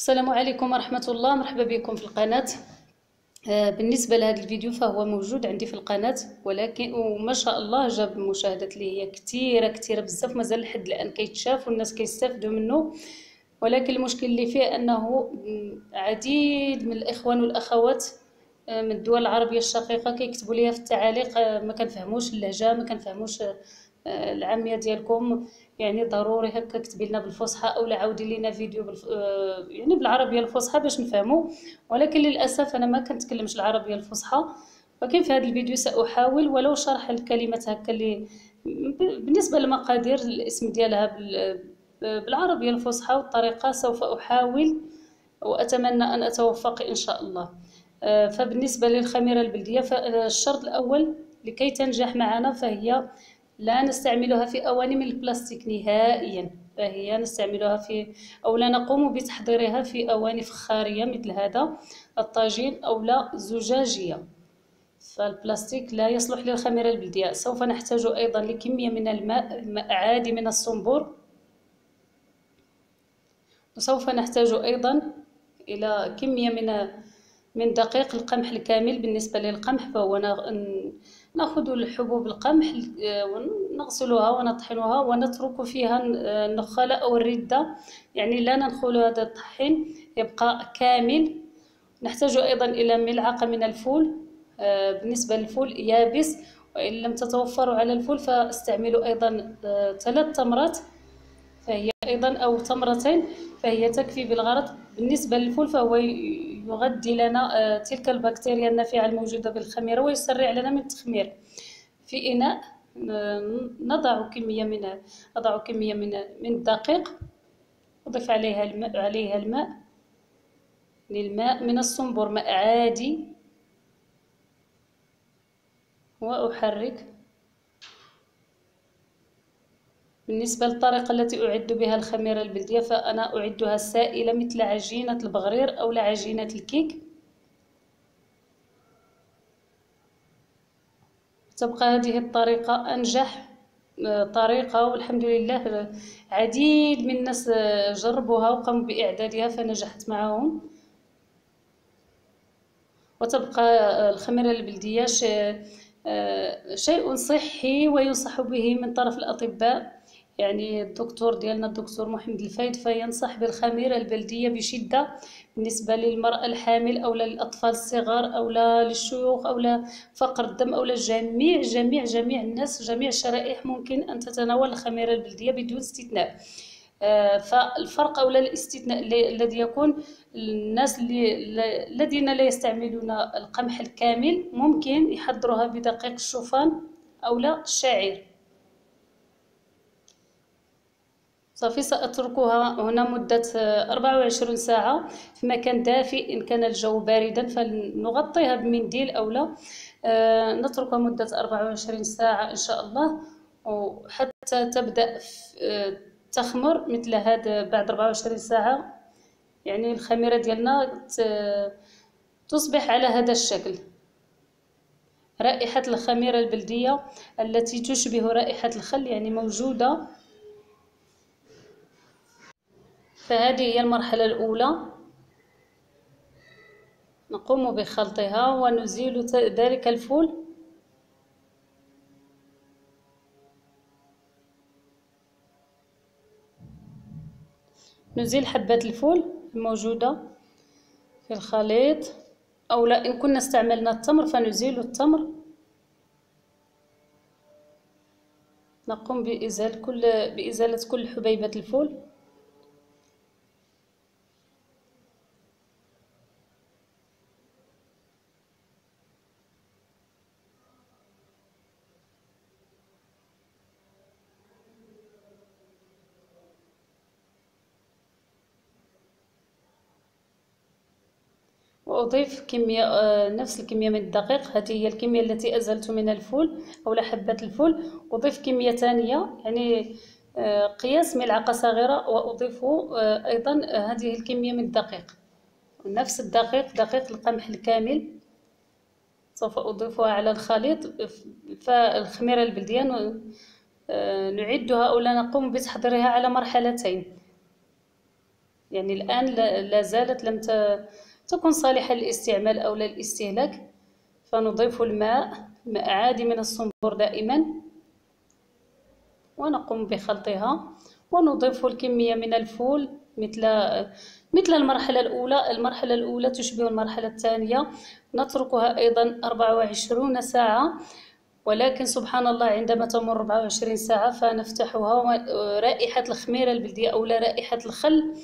السلام عليكم ورحمة الله. مرحبا بكم في القناة. بالنسبة لهذا الفيديو فهو موجود عندي في القناة، ولكن وما شاء الله جاب المشاهدات اللي هي كثيرة بزاف، مازال لحد الآن كيتشاف والناس كيستافدوا منه. ولكن المشكل اللي فيه أنه عديد من الإخوان والأخوات من الدول العربية الشقيقة كيكتبوا لي في التعاليق ما كنفهموش اللهجة، ما كنفهموش العاميه ديالكم، يعني ضروري هكا كتبي لنا بالفصحى او عاودي لينا فيديو يعني بالعربيه الفصحى باش نفهمو. ولكن للاسف انا ما كنتكلمش العربيه الفصحى، ولكن في هذا الفيديو ساحاول ولو شرح الكلمات هكا اللي بالنسبه لمقادير الاسم ديالها بالعربيه الفصحى والطريقه. سوف احاول واتمنى ان اتوفق ان شاء الله. فبالنسبه للخميره البلديه فالشرط الاول لكي تنجح معنا فهي لا نستعملها في أواني البلاستيك نهائيا، فهي نستعملها في أو لا نقوم بتحضيرها في أواني فخارية مثل هذا الطاجين أو لا زجاجية، فالبلاستيك لا يصلح للخميرة البلدية. سوف نحتاج أيضا لكمية من الماء عادي من الصنبور، وسوف نحتاج أيضا إلى كمية من دقيق القمح الكامل. بالنسبة للقمح فهو ناخذ الحبوب القمح ونغسلها ونطحنها ونترك فيها النخالة أو الردة، يعني لا ننخل هذا الطحين يبقى كامل. نحتاج أيضا إلى ملعقة من الفول، بالنسبة للفول يابس، وإن لم تتوفروا على الفول فاستعملوا أيضا 3 تمرات فهي أيضا أو 2 تمرتين فهي تكفي بالغرض. بالنسبة للفول فهو يغذي لنا تلك البكتيريا النافعة الموجودة بالخميرة ويسرع لنا من التخمير. في إناء نضع كمية من الدقيق، أضيف عليها الماء من الصنبور، ماء عادي، وأحرك. بالنسبة للطريقة التي أعد بها الخميرة البلدية فأنا أعدها سائلة مثل عجينة البغرير أو عجينة الكيك. تبقى هذه الطريقة أنجح طريقة، والحمد لله عديد من الناس جربوها وقاموا بإعدادها فنجحت معهم. وتبقى الخميرة البلدية شيء صحي وينصح به من طرف الأطباء، يعني الدكتور ديالنا الدكتور محمد الفايد فينصح بالخميرة البلدية بشدة بالنسبة للمرأة الحامل أو للأطفال الصغار أو للشيوخ أو لفقر الدم أو لجميع جميع جميع الناس، جميع الشرائح ممكن أن تتناول الخميرة البلدية بدون استثناء. فالفرق أو الاستثناء الذي يكون الناس الذين لا يستعملون القمح الكامل ممكن يحضروها بدقيق الشوفان أو الشعير. صافي سأتركها هنا مدة 24 ساعة في مكان دافئ، إن كان الجو باردا فنغطيها بمنديل أو لا. نتركها مدة 24 ساعة إن شاء الله وحتى تبدأ تخمر مثل هذا. بعد 24 ساعة يعني الخميرة ديالنا تصبح على هذا الشكل. رائحة الخميرة البلدية التي تشبه رائحة الخل يعني موجودة. فهذه هي المرحلة الأولى، نقوم بخلطها ونزيل ذلك الفول. نزيل حبات الفول الموجودة في الخليط، أو لا إن كنا استعملنا التمر فنزيل التمر. نقوم بإزالة كل حبيبات الفول. وأضيف كمية نفس الكمية من الدقيق، هذه هي الكمية التي أزلت من الفول أو حبات الفول. أضيف كمية ثانية يعني قياس ملعقة صغيرة، وأضيف أيضا هذه الكمية من الدقيق، نفس الدقيق دقيق القمح الكامل سوف أضيفها على الخليط. فالخميرة البلدية نعدها أو نقوم بتحضيرها على مرحلتين، يعني الآن لا زالت لم تكن صالحة للاستعمال أو للاستهلاك. فنضيف الماء عادي من الصنبور دائما، ونقوم بخلطها، ونضيف الكمية من الفول مثل المرحلة الأولى. المرحلة الأولى تشبه المرحلة الثانية. نتركها أيضا 24 ساعة، ولكن سبحان الله عندما تمر 24 ساعة فنفتحها، رائحة الخميرة البلدية أو رائحة الخل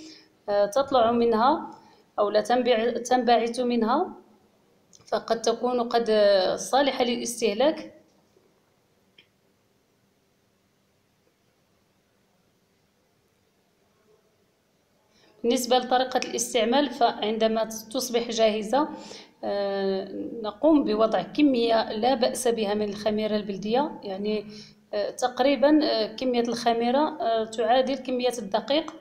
تطلع منها أو لا تنبعث منها، فقد تكون قد صالحة للاستهلاك. بالنسبة لطريقة الاستعمال، فعندما تصبح جاهزة نقوم بوضع كمية لا بأس بها من الخميرة البلدية، يعني تقريبا كمية الخميرة تعادل كمية الدقيق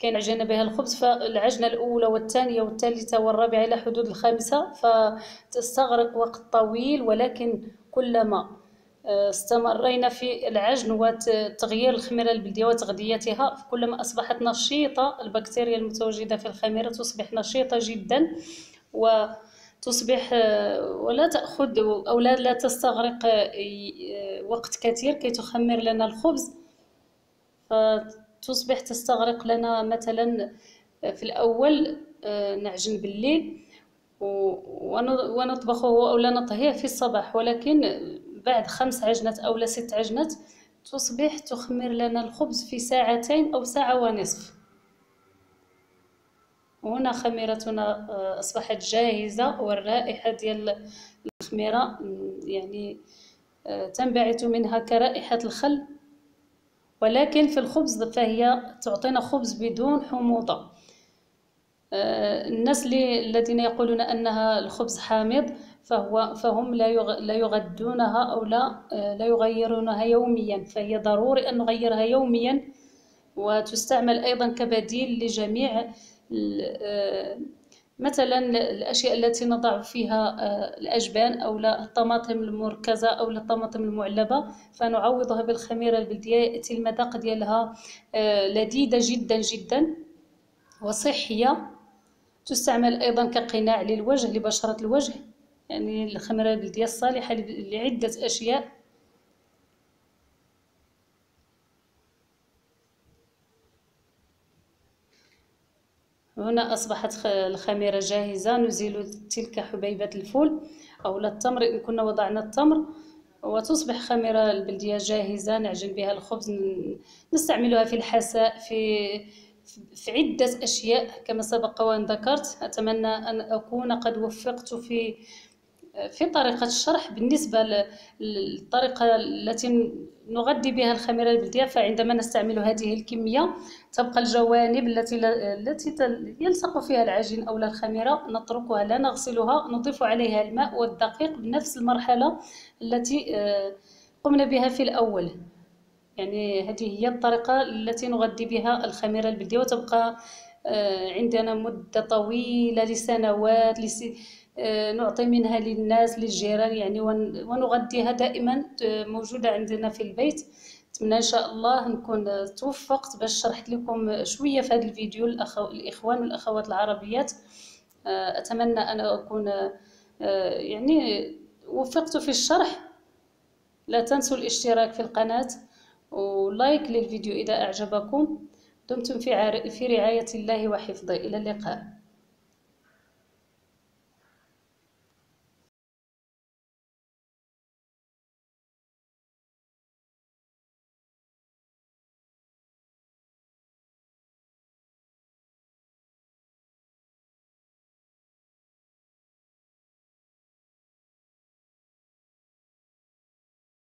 كنعجن بها الخبز. فالعجنة الأولى والثانية والثالثة والرابعة إلى حدود الخامسة فتستغرق وقت طويل، ولكن كلما استمرينا في العجن وتغيير الخميرة البلدية وتغذيتها، كلما أصبحت نشيطة، البكتيريا المتواجدة في الخميرة تصبح نشيطة جدا، وتصبح ولا تأخذ أو لا تستغرق وقت كثير كي تخمر لنا الخبز. فتصبح تستغرق لنا مثلا في الأول نعجن بالليل ونطبخه أو لا نطهيه في الصباح، ولكن بعد 5 عجنات أو 6 عجنات تصبح تخمر لنا الخبز في 2 ساعة أو 1.5 ساعة. هنا خميرتنا أصبحت جاهزة، والرائحة ديال الخميرة يعني تنبعث منها كرائحة الخل، ولكن في الخبز فهي تعطينا خبز بدون حموضة. الناس الذين يقولون أنها الخبز حامض فهم لا يغذونها أو لا يغيرونها يوميا، فهي ضروري أن نغيرها يوميا، وتستعمل أيضا كبديل لجميع مثلا الأشياء التي نضع فيها الأجبان أو الطماطم المركزة أو الطماطم المعلبة، فنعوضها بالخميرة البلدية. يأتي المذاق ديالها لذيذة جدا جدا وصحية. تستعمل أيضا كقناع للوجه، لبشرة الوجه، يعني الخميرة البلدية الصالحة لعدة أشياء. هنا أصبحت الخميرة جاهزة. نزيل تلك حبيبة الفول أو التمر إن كنا وضعنا التمر، وتصبح خميرة البلدية جاهزة نعجن بها الخبز، نستعملها في الحساء، في عدة أشياء كما سبق وأن ذكرت. أتمنى أن أكون قد وفقت في طريقة الشرح. بالنسبة للطريقة التي نغذي بها الخميرة البلدية، فعندما نستعمل هذه الكمية تبقى الجوانب التي يلصق فيها العجين أو الخميرة، نتركها لا نغسلها، نضيف عليها الماء والدقيق بنفس المرحلة التي قمنا بها في الأول. يعني هذه هي الطريقة التي نغذي بها الخميرة البلدية، وتبقى عندنا مدة طويلة لسنوات، نعطي منها للناس للجيران يعني، ونغذيها دائما موجودة عندنا في البيت. أتمنى إن شاء الله نكون توفقت باش شرحت لكم شوية في هذا الفيديو الإخوان والأخوات العربيات. أتمنى أن أكون يعني وفقت في الشرح. لا تنسوا الاشتراك في القناة ولايك للفيديو إذا أعجبكم. دمتم في رعاية الله وحفظه. إلى اللقاء.